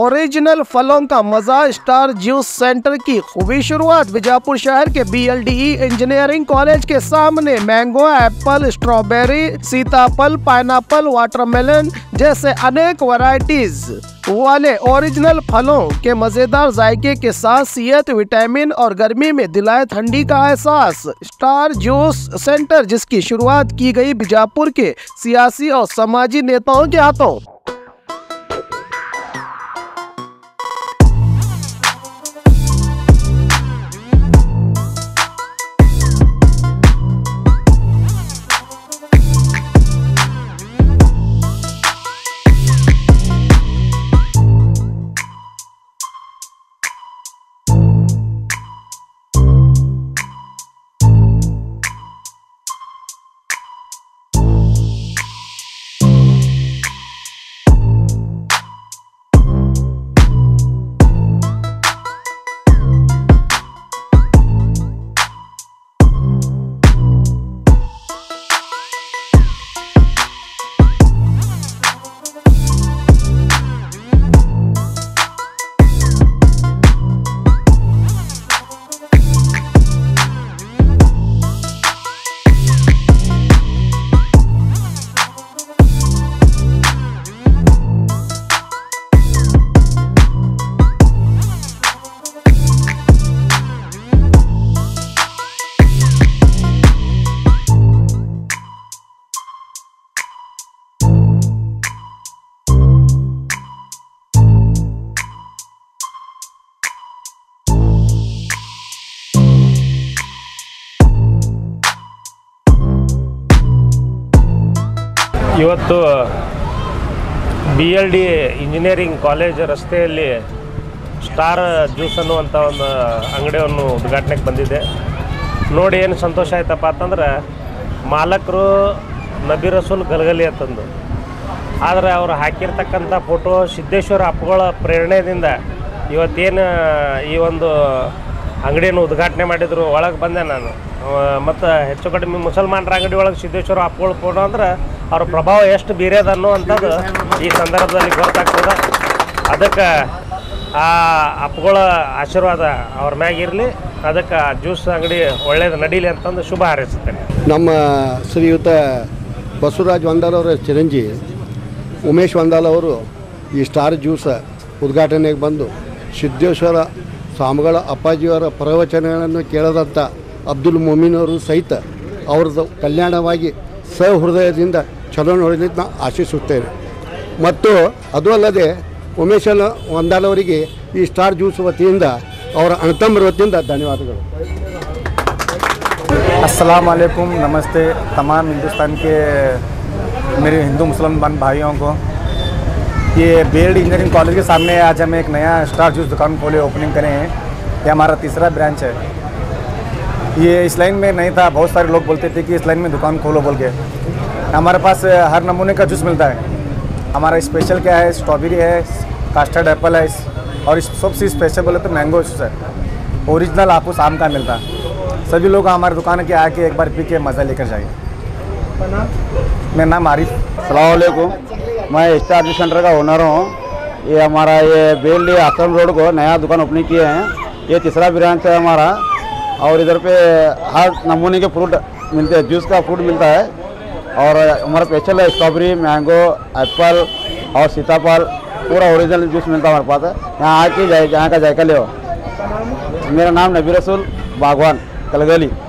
Original फलों का मजा स्टार जूस सेंटर की खूबी शुरुआत बीजापुर शहर के BLDE इंजीनियरिंग कॉलेज के सामने मैंगो, एप्पल, स्ट्रॉबेरी, सीताफल, पाइनएप्पल, वाटरमेलन जैसे अनेक वैरायटीज वाले ओरिजिनल फलों के मज़ेदार जायके के साथ सेहत, विटामिन और गर्मी में दिलाए ठंडी का एहसास। स्टार जूस सेंटर जिसकी शुरुआत की गई बीजापुर के सियासी और समाजी नेताओं के हाथों। इवत्तु BLDE इंजीनियरिंग कॉलेज रस्तेयल्ली स्टार ज्यूस ಅನ್ನುವಂತ ಒಂದು ಅಂಗಡಿಯನ್ನು ಉದ್ಘಾಟನೆಗೆ ಬಂದಿದೆ। ನೋಡಿ ಏನು ಸಂತೋಷ ಆಯ್ತಪ್ಪ ಅಂತಂದ್ರೆ ಮಾಲಕರು ನಬಿ ರಸೂಲ್ ಗಲಗಲಿ ಅಂತಂದು, ಆದರೆ ಅವರು ಹಾಕಿರ್ತಕ್ಕಂತ ಫೋಟೋ ಸಿದ್ದೇಶ್ವರ ಅಪ್ಪಗಳ ಪ್ರೇರಣೆಯಿಂದ ಇವತ್ತೇನು ಈ ಒಂದು ಅಂಗಡಿಯನ್ನು ಉದ್ಘಾಟನೆ ಮಾಡಿದ್ರು। ಒಳಗೆ ಬಂದೆ ನಾನು, ಮತ್ತು ಹೆಚ್ಚು ಕಡಿಮೆ ಮುಸಲ್ಮಾನರ ಅಂಗಡಿ ಒಳಗೆ ಸಿದ್ದೇಶ್ವರ ಅಪ್ಪಗಳ ಫೋಟೋ ಅಂದ್ರೆ और प्रभाव ಎಷ್ಟು ಬೀರೇದ ಅನ್ನುವಂತದ್ದು ಈ ಸಂದರ್ಭದಲ್ಲಿ ಗೊತ್ತಾಗ್ತದೆ। ಅದಕ್ಕೆ ಆ ಅಪ್ಪಗಳ ಆಶೀರ್ವಾದ ಅವರ ಮ್ಯಾಗ ಇರಲಿ, ಅದಕ್ಕೆ ಜ್ಯೂಸ್ ಅಂಗಡಿ ಒಳ್ಳೆಯದು ನಡೀಲಿ ಅಂತಂದು ಶುಭ ಹಾರೈಸುತ್ತೇನೆ। ನಮ್ಮ ಶ್ರೀಯುತ ಬಸವರಾಜ್ ವಂದಾಲ್ ಅವರ ಚಿರಂಜಿ ಉಮೇಶ್ ವಂದಾಲ್ ಅವರು ಈ ಸ್ಟಾರ್ ಜ್ಯೂಸ್ ಉದ್ಘಾಟನೆಗೆ ಬಂದು ಸಿದ್ದೇಶ್ವರ ಸ್ವಾಮಿಗಳ ಅಪ್ಪಾಜಿಯವರ ಪ್ರವಚನಗಳನ್ನು ಕೇಳದಂಥ ಅಬ್ದುಲ್ ಮೊಮಿನ್ ಅವರು ಸಹಿತ ಅವರದ್ದು ಕಲ್ಯಾಣವಾಗಿ ಸಹೃದಯದಿಂದ ಚಲೋ ನೋಡಲಿಕ್ಕೆ ನಾನು ಆಶಿಸುತ್ತೇನೆ। ಮತ್ತು ಅದು ಅಲ್ಲದೆ ಉಮೇಶ್ ವಂದಾಲ್ ಅವರಿಗೆ ಈ ಸ್ಟಾರ್ ಜ್ಯೂಸ್ ವತಿಯಿಂದ ಅವರ ಅಣತಮ್ಮರ ವತಿಯಿಂದ ಧನ್ಯವಾದಗಳು। अस्सलाम वालेकुम, नमस्ते। तमाम हिंदुस्तान के मेरे हिंदू मुसलमान भाइयों को ये BLDE इंजीनियरिंग कॉलेज के सामने आज हम एक नया स्टार जूस दुकान खोले, ओपनिंग करे हैं। ये हमारा तीसरा ब्रांच है। ये इस लाइन में नहीं था, बहुत सारे लोग बोलते थे कि इस लाइन में दुकान खोलो बोल के। हमारे पास हर नमूने का जूस मिलता है। हमारा स्पेशल क्या है, स्ट्रॉबेरी है, कास्टर्ड एप्पल है और सबसे स्पेशल बोले तो मैंगो जूस है। ओरिजिनल आपको शाम का मिलता है। सभी लोग हमारी दुकान के आके एक बार पी के मज़ा लेकर जाइए। मेरा नाम आरिफ। अस्सलाम वालेकुम, मैं स्टार जूस सेंटर का ओनर हूँ। ये हमारा ये BLDE आश्रम रोड को नया दुकान ओपनिंग किए हैं। ये तीसरा ब्रांच है हमारा और इधर पे हर नमूने के फ्रूट मिलते हैं, जूस का फ्रूट मिलता है। और हमारा स्पेशल है स्ट्रॉबेरी, मैंगो, एप्पल और सीताफल, पूरा ओरिजिनल जूस मिलता है हमारे पास। यहाँ आके यहाँ का जायका ले। मेरा नाम नबी रसूल, बागवान, कलगली।